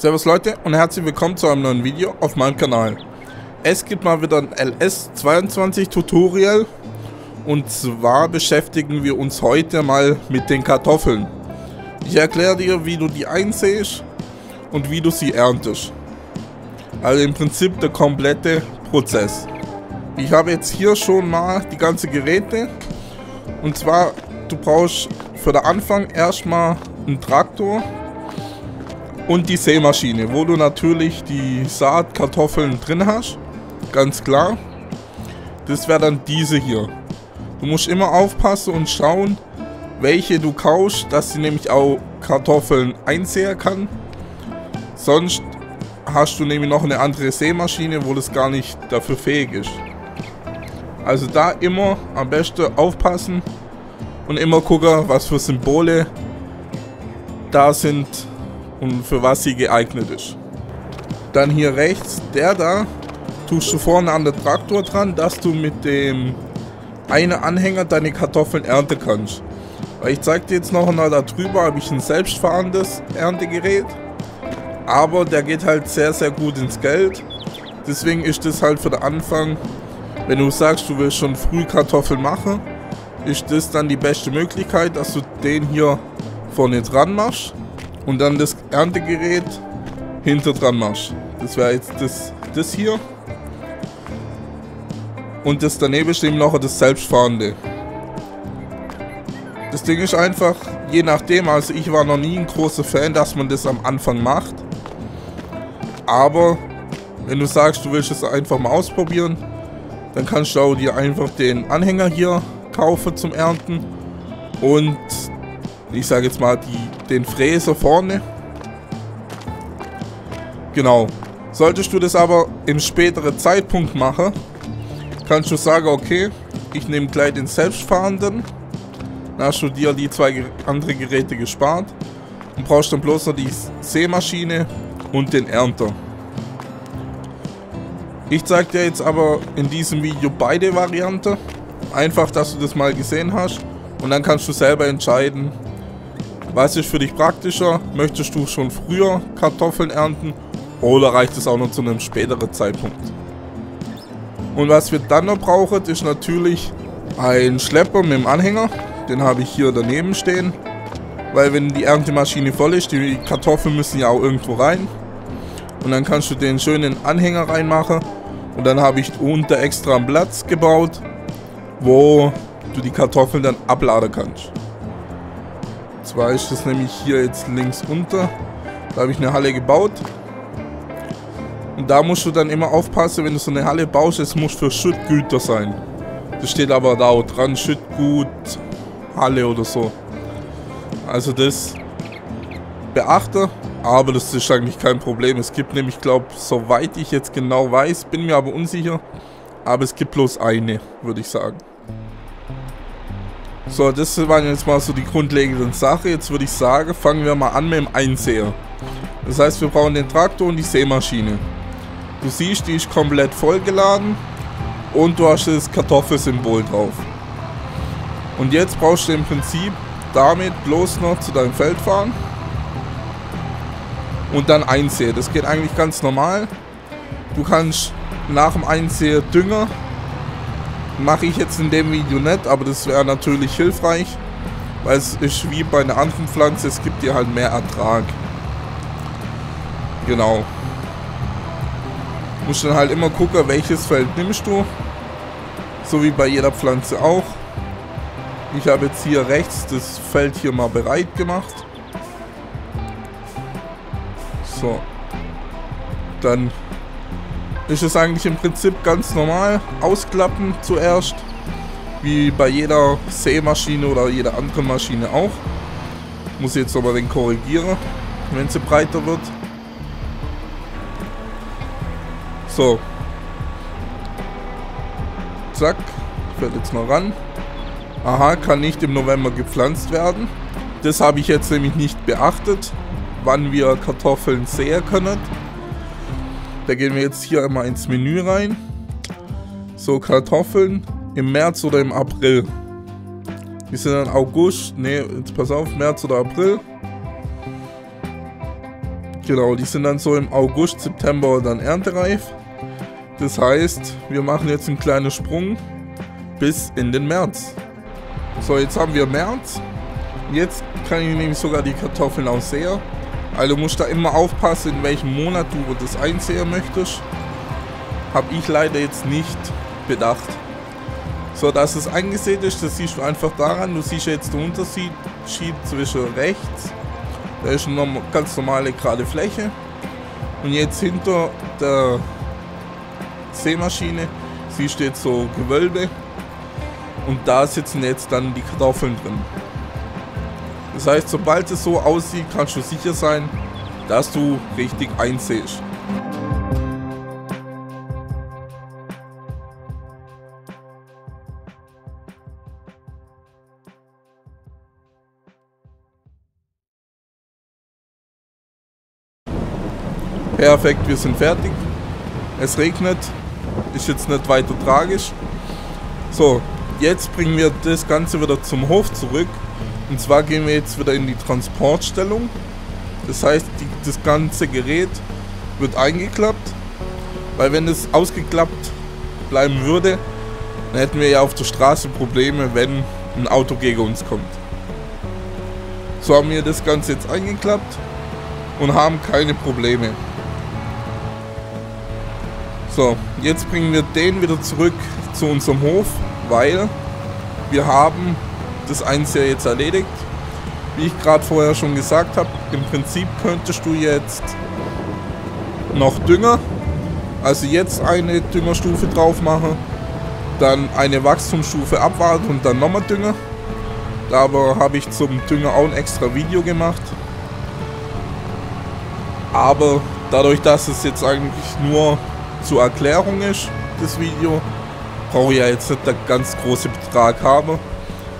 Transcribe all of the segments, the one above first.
Servus Leute und herzlich willkommen zu einem neuen Video auf meinem Kanal. Es gibt mal wieder ein LS22 Tutorial und zwar beschäftigen wir uns heute mal mit den Kartoffeln. Ich erkläre dir, wie du die einsäst und wie du sie erntest. Also im Prinzip der komplette Prozess. Ich habe jetzt hier schon mal die ganzen Geräte und zwar du brauchst für den Anfang erstmal einen Traktor und die Sämaschine, wo du natürlich die Saatkartoffeln drin hast, ganz klar. Das wäre dann diese hier. Du musst immer aufpassen und schauen, welche du kaufst, dass sie nämlich auch Kartoffeln einsäen kann. Sonst hast du nämlich noch eine andere Sämaschine, wo das gar nicht dafür fähig ist. Also da immer am besten aufpassen und immer gucken, was für Symbole da sind und für was sie geeignet ist. Dann hier rechts, der da, tust du vorne an den Traktor dran, dass du mit dem einen Anhänger deine Kartoffeln ernten kannst. Ich zeige dir jetzt noch einmal, da drüber habe ich ein selbstfahrendes Erntegerät, aber der geht halt sehr, sehr gut ins Geld. Deswegen ist das halt für den Anfang, wenn du sagst, du willst schon früh Kartoffeln machen, ist das dann die beste Möglichkeit, dass du den hier vorne dran machst. Und dann das Erntegerät hinter dran machst. Das wäre jetzt das hier. Und das daneben ist eben noch das Selbstfahrende. Das Ding ist einfach, je nachdem, also ich war noch nie ein großer Fan, dass man das am Anfang macht. Aber wenn du sagst, du willst es einfach mal ausprobieren, dann kannst du auch dir einfach den Anhänger hier kaufen zum Ernten. Und ich sage jetzt mal den Fräser vorne. Genau. Solltest du das aber im späteren Zeitpunkt machen, kannst du sagen, okay, ich nehme gleich den selbstfahrenden. Dann hast du dir die zwei andere Geräte gespart und brauchst dann bloß noch die Sämaschine und den Ernter. Ich zeige dir jetzt aber in diesem Video beide Varianten. Einfach, dass du das mal gesehen hast und dann kannst du selber entscheiden, was ist für dich praktischer? Möchtest du schon früher Kartoffeln ernten oder reicht es auch noch zu einem späteren Zeitpunkt? Und was wir dann noch brauchen, ist natürlich ein Schlepper mit dem Anhänger. Den habe ich hier daneben stehen, weil wenn die Erntemaschine voll ist, die Kartoffeln müssen ja auch irgendwo rein. Und dann kannst du den schönen Anhänger reinmachen und dann habe ich unten extra einen Platz gebaut, wo du die Kartoffeln dann abladen kannst. Zwar ist das nämlich hier jetzt links unter, da habe ich eine Halle gebaut und da musst du dann immer aufpassen, wenn du so eine Halle baust, es muss für Schüttgüter sein. Das steht aber da auch dran, Schüttgut, Halle oder so. Also das beachte, aber das ist eigentlich kein Problem. Es gibt nämlich, glaube ich, soweit ich jetzt genau weiß, bin mir aber unsicher, aber es gibt bloß eine, würde ich sagen. So, das waren jetzt mal so die grundlegenden Sachen. Jetzt würde ich sagen, fangen wir mal an mit dem Einsäen. Das heißt, wir brauchen den Traktor und die Sämaschine. Du siehst, die ist komplett vollgeladen und du hast das Kartoffelsymbol drauf. Und jetzt brauchst du im Prinzip damit bloß noch zu deinem Feld fahren und dann einsäen. Das geht eigentlich ganz normal. Du kannst nach dem Einsäen Dünger. Mache ich jetzt in dem Video nicht, aber das wäre natürlich hilfreich, weil es ist wie bei einer anderen Pflanze, es gibt dir halt mehr Ertrag. Genau. Du musst dann halt immer gucken, welches Feld nimmst du. So wie bei jeder Pflanze auch. Ich habe jetzt hier rechts das Feld hier mal bereit gemacht. So. Dann ist es eigentlich im Prinzip ganz normal, ausklappen zuerst, wie bei jeder Sämaschine oder jeder anderen Maschine auch. Muss jetzt aber den korrigieren, wenn sie breiter wird. So. Zack, fährt jetzt mal ran. Aha, kann nicht im November gepflanzt werden. Das habe ich jetzt nämlich nicht beachtet, wann wir Kartoffeln säen können. Da gehen wir jetzt hier einmal ins Menü rein. So, Kartoffeln im März oder im April. Die sind dann August. Ne, jetzt pass auf, März oder April. Genau, die sind dann so im August, September dann erntereif. Das heißt, wir machen jetzt einen kleinen Sprung bis in den März. So, jetzt haben wir März. Jetzt kann ich nämlich sogar die Kartoffeln auch säen. Also musst du da immer aufpassen, in welchem Monat du das einsäen möchtest. Habe ich leider jetzt nicht bedacht. So, dass es eingesät ist, das siehst du einfach daran. Du siehst jetzt den Unterschied zwischen rechts. Da ist eine ganz normale gerade Fläche. Und jetzt hinter der Sämaschine siehst du jetzt so Gewölbe. Und da sitzen jetzt dann die Kartoffeln drin. Das heißt, sobald es so aussieht, kannst du sicher sein, dass du richtig einsäst. Perfekt, wir sind fertig. Es regnet, ist jetzt nicht weiter tragisch. So, jetzt bringen wir das Ganze wieder zum Hof zurück. Und zwar gehen wir jetzt wieder in die Transportstellung. Das heißt, das ganze Gerät wird eingeklappt. Weil wenn es ausgeklappt bleiben würde, dann hätten wir ja auf der Straße Probleme, wenn ein Auto gegen uns kommt. So haben wir das Ganze jetzt eingeklappt und haben keine Probleme. So, jetzt bringen wir den wieder zurück zu unserem Hof, weil wir haben das Einsäen jetzt erledigt. Wie ich gerade vorher schon gesagt habe, im Prinzip könntest du jetzt noch Dünger, also jetzt eine Düngerstufe drauf machen, dann eine Wachstumsstufe abwarten und dann nochmal Dünger. Da aber habe ich zum Dünger auch ein extra Video gemacht. Aber dadurch, dass es jetzt eigentlich nur zur Erklärung ist, das Video, brauche ich ja jetzt nicht den ganz großen Betrag haben,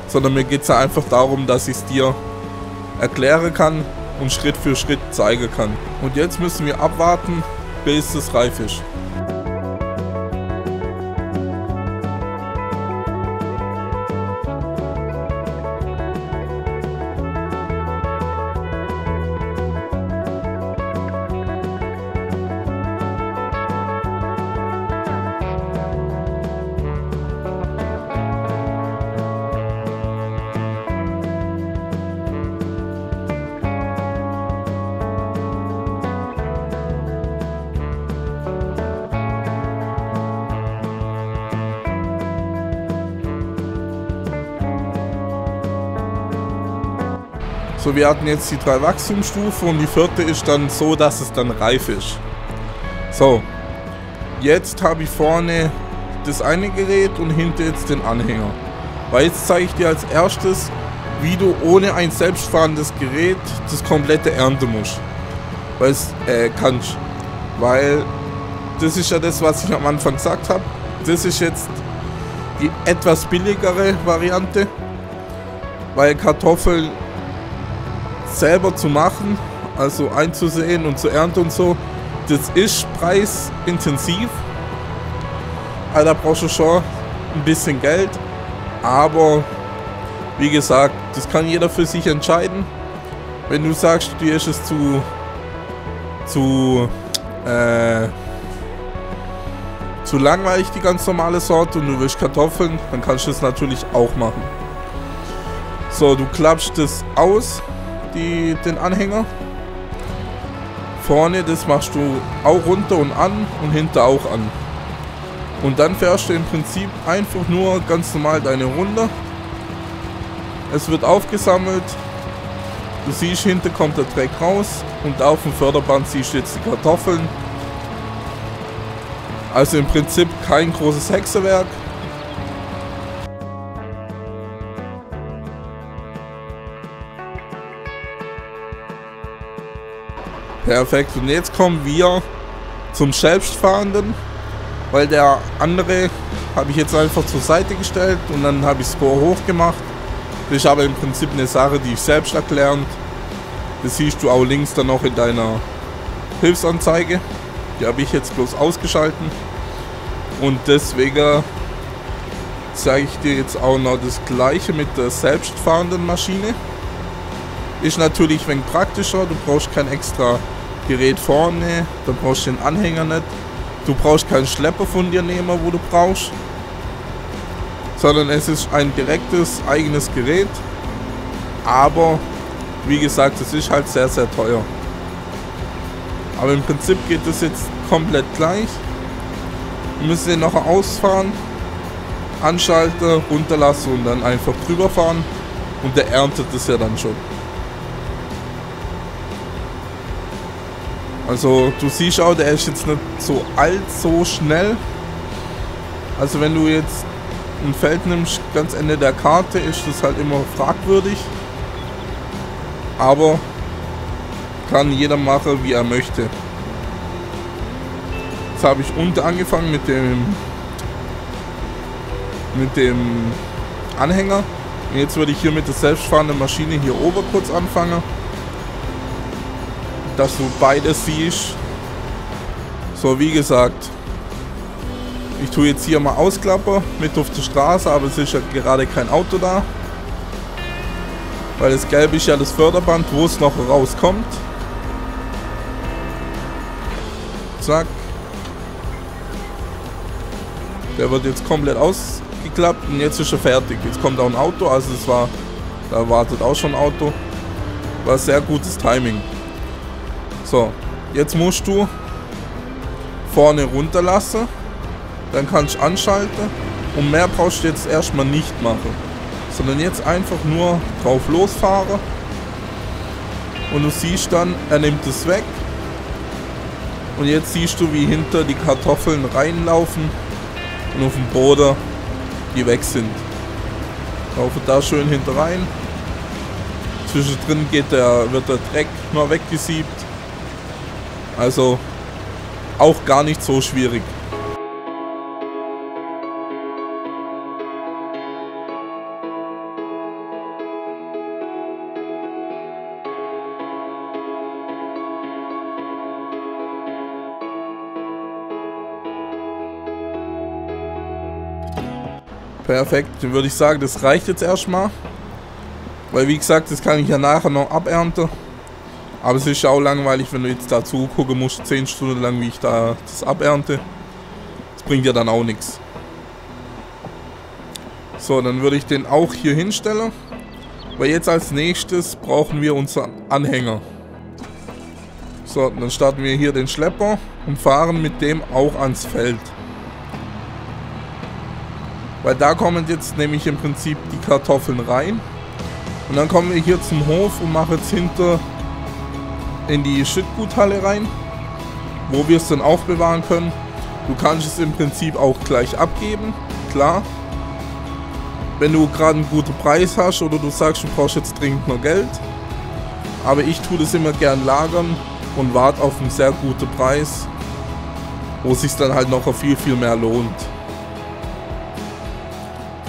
sondern mir geht es ja einfach darum, dass ich es dir erklären kann und Schritt für Schritt zeigen kann. Und jetzt müssen wir abwarten, bis es reif ist. So, wir hatten jetzt die 3 Wachstumsstufen und die 4. ist dann so, dass es dann reif ist. So, jetzt habe ich vorne das eine Gerät und hinten jetzt den Anhänger. Weil jetzt zeige ich dir als erstes, wie du ohne ein selbstfahrendes Gerät das komplette ernten musst. Weil das ist ja das, was ich am Anfang gesagt habe. Das ist jetzt die etwas billigere Variante, weil Kartoffeln selber zu machen, also einzusehen und zu ernten und so, das ist preisintensiv, aber da brauchst du schon ein bisschen Geld, aber wie gesagt, das kann jeder für sich entscheiden. Wenn du sagst, dir ist es zu langweilig, die ganz normale Sorte, und du willst Kartoffeln, dann kannst du das natürlich auch machen. So, du klappst das aus, den Anhänger vorne, das machst du auch runter und an und hinter auch an, und dann fährst du im Prinzip einfach nur ganz normal deine Runde. Es wird aufgesammelt, du siehst, hinten kommt der Dreck raus und auf dem Förderband siehst du jetzt die Kartoffeln. Also im Prinzip kein großes Hexenwerk. Perfekt, und jetzt kommen wir zum Selbstfahrenden, weil der andere habe ich jetzt einfach zur Seite gestellt und dann habe ich Score hoch gemacht. Das ist aber im Prinzip eine Sache, die ich selbst erklärend. Das siehst du auch links dann noch in deiner Hilfsanzeige. Die habe ich jetzt bloß ausgeschalten. Und deswegen zeige ich dir jetzt auch noch das Gleiche mit der selbstfahrenden Maschine. Ist natürlich ein wenig praktischer, du brauchst kein extra Gerät vorne, dann brauchst du den Anhänger nicht. Du brauchst keinen Schlepper von dir nehmen, wo du brauchst, sondern es ist ein direktes eigenes Gerät, aber wie gesagt, es ist halt sehr, sehr teuer. Aber im Prinzip geht es jetzt komplett gleich. Wir müssen ihn nachher ausfahren, anschalten, runterlassen und dann einfach drüber fahren und der erntet es ja dann schon. Also du siehst auch, der ist jetzt nicht so allzu schnell. Also wenn du jetzt ein Feld nimmst, ganz Ende der Karte, ist das halt immer fragwürdig. Aber kann jeder machen, wie er möchte. Jetzt habe ich unten angefangen mit dem Anhänger. Und jetzt würde ich hier mit der selbstfahrenden Maschine hier oben kurz anfangen, dass du beides siehst. So, wie gesagt, ich tue jetzt hier mal ausklappen mit auf der Straße, aber es ist ja gerade kein Auto da, weil das Gelbe ist ja das Förderband, wo es noch rauskommt. Zack. Der wird jetzt komplett ausgeklappt und jetzt ist er fertig. Jetzt kommt auch ein Auto, also es war, da wartet auch schon ein Auto. War sehr gutes Timing. So, jetzt musst du vorne runterlassen, dann kannst du anschalten und mehr brauchst du jetzt erstmal nicht machen, sondern jetzt einfach nur drauf losfahren und du siehst dann, er nimmt es weg und jetzt siehst du, wie hinter die Kartoffeln reinlaufen und auf dem Boden die weg sind. Laufe da schön hinter rein, zwischendrin wird der Dreck mal weggesiebt. Also auch gar nicht so schwierig. Perfekt, dann würde ich sagen, das reicht jetzt erstmal. Weil wie gesagt, das kann ich ja nachher noch abernten. Aber es ist ja auch langweilig, wenn du jetzt dazu gucken musst, 10 Stunden lang, wie ich da das abernte. Das bringt ja dann auch nichts. So, dann würde ich den auch hier hinstellen. Weil jetzt als nächstes brauchen wir unseren Anhänger. So, dann starten wir hier den Schlepper und fahren mit dem auch ans Feld. Weil da kommen jetzt nämlich im Prinzip die Kartoffeln rein. Und dann kommen wir hier zum Hof und machen jetzt hinter in die Schüttguthalle rein, wo wir es dann aufbewahren können. Du kannst es im Prinzip auch gleich abgeben, klar. Wenn du gerade einen guten Preis hast oder du sagst, du brauchst jetzt dringend noch Geld. Aber ich tue das immer gern lagern und warte auf einen sehr guten Preis, wo es sich dann halt noch viel, viel mehr lohnt.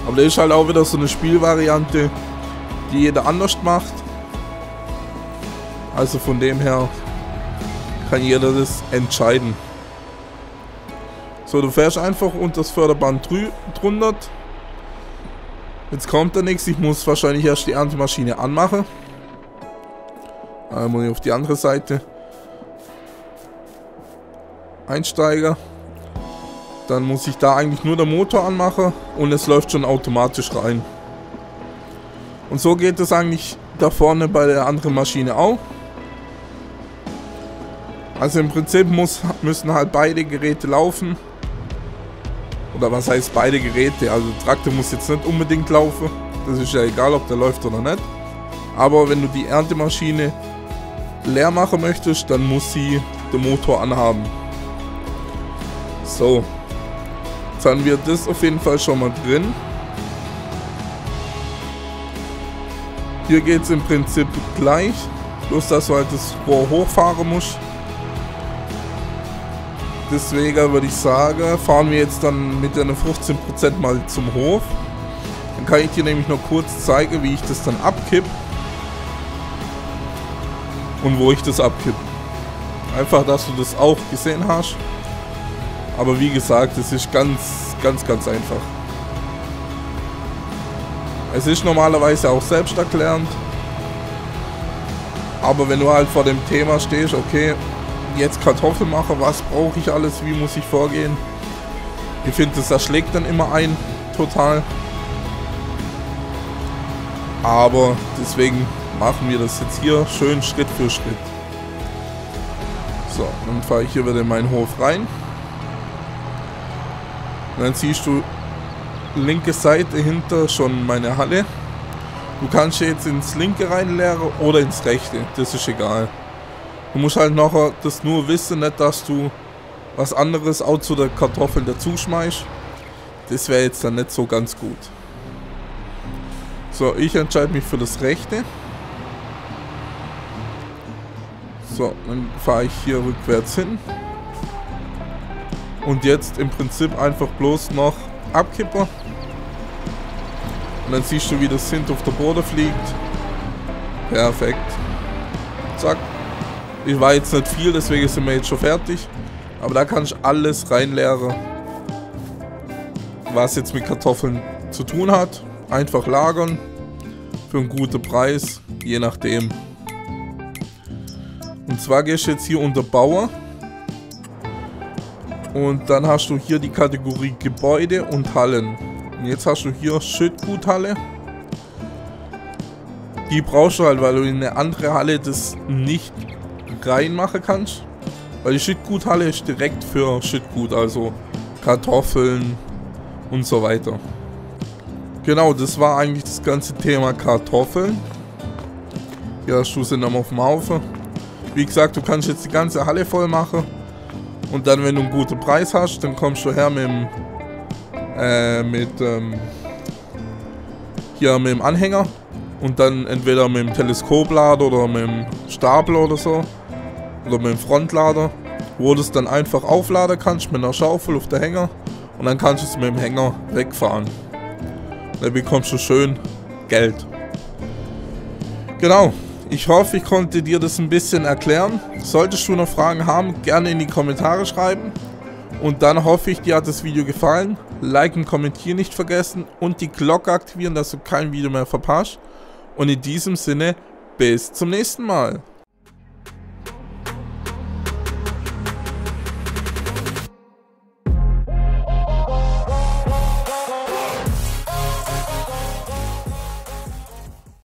Aber das ist halt auch wieder so eine Spielvariante, die jeder anders macht. Also von dem her kann jeder das entscheiden. So, du fährst einfach unter das Förderband drunter. Jetzt kommt da nichts. Ich muss wahrscheinlich erst die Erntemaschine anmachen. Einmal auf die andere Seite. Einsteiger. Dann muss ich da eigentlich nur den Motor anmachen und es läuft schon automatisch rein. Und so geht es eigentlich da vorne bei der anderen Maschine auch. Also im Prinzip müssen halt beide Geräte laufen. Oder was heißt beide Geräte? Also der Traktor muss jetzt nicht unbedingt laufen. Das ist ja egal, ob der läuft oder nicht. Aber wenn du die Erntemaschine leer machen möchtest, dann muss sie den Motor anhaben. So. Jetzt haben wir das auf jeden Fall schon mal drin. Hier geht es im Prinzip gleich. Bloß, dass du halt das Rohr hochfahren musst. Deswegen würde ich sagen, fahren wir jetzt dann mit den 15% mal zum Hof. Dann kann ich dir nämlich noch kurz zeigen, wie ich das dann abkippe. Und wo ich das abkippe. Einfach, dass du das auch gesehen hast. Aber wie gesagt, es ist ganz, ganz, ganz einfach. Es ist normalerweise auch selbsterklärend. Aber wenn du halt vor dem Thema stehst, okay, jetzt Kartoffel mache, was brauche ich alles, wie muss ich vorgehen. Ich finde, das schlägt dann immer ein, total. Aber deswegen machen wir das jetzt hier schön Schritt für Schritt. So, dann fahre ich hier wieder in meinen Hof rein. Und dann siehst du linke Seite hinter schon meine Halle. Du kannst jetzt ins linke reinleeren oder ins rechte, das ist egal. Du musst halt nachher das nur wissen, nicht dass du was anderes auch zu der Kartoffel dazu schmeißt. Das wäre jetzt dann nicht so ganz gut. So, ich entscheide mich für das rechte. So, dann fahre ich hier rückwärts hin. Und jetzt im Prinzip einfach bloß noch Abkipper. Und dann siehst du, wie das Hint auf der Boden fliegt. Perfekt. Zack. Ich war jetzt nicht viel, deswegen sind wir jetzt schon fertig. Aber da kann ich alles reinleeren, was jetzt mit Kartoffeln zu tun hat. Einfach lagern. Für einen guten Preis. Je nachdem. Und zwar gehst du jetzt hier unter Bauer. Und dann hast du hier die Kategorie Gebäude und Hallen. Und jetzt hast du hier Schüttguthalle. Die brauchst du halt, weil du in eine andere Halle das nicht reinmachen kannst. Weil die Schüttguthalle ist direkt für Schüttgut, also Kartoffeln und so weiter. Genau, das war eigentlich das ganze Thema Kartoffeln. Ja, das Schuss sind dann auf dem Haufen. Wie gesagt, du kannst jetzt die ganze Halle voll machen. Und dann, wenn du einen guten Preis hast, dann kommst du her mit dem, hier mit dem Anhänger. Und dann entweder mit dem Teleskoplader oder mit dem Stapel oder so. Oder mit dem Frontlader. Wo du es dann einfach aufladen kannst mit einer Schaufel auf der Hänger. Und dann kannst du es mit dem Hänger wegfahren. Dann bekommst du schön Geld. Genau. Ich hoffe, ich konnte dir das ein bisschen erklären. Solltest du noch Fragen haben, gerne in die Kommentare schreiben. Und dann hoffe ich, dir hat das Video gefallen. Liken, kommentieren nicht vergessen und die Glocke aktivieren, dass du kein Video mehr verpasst. Und in diesem Sinne, bis zum nächsten Mal.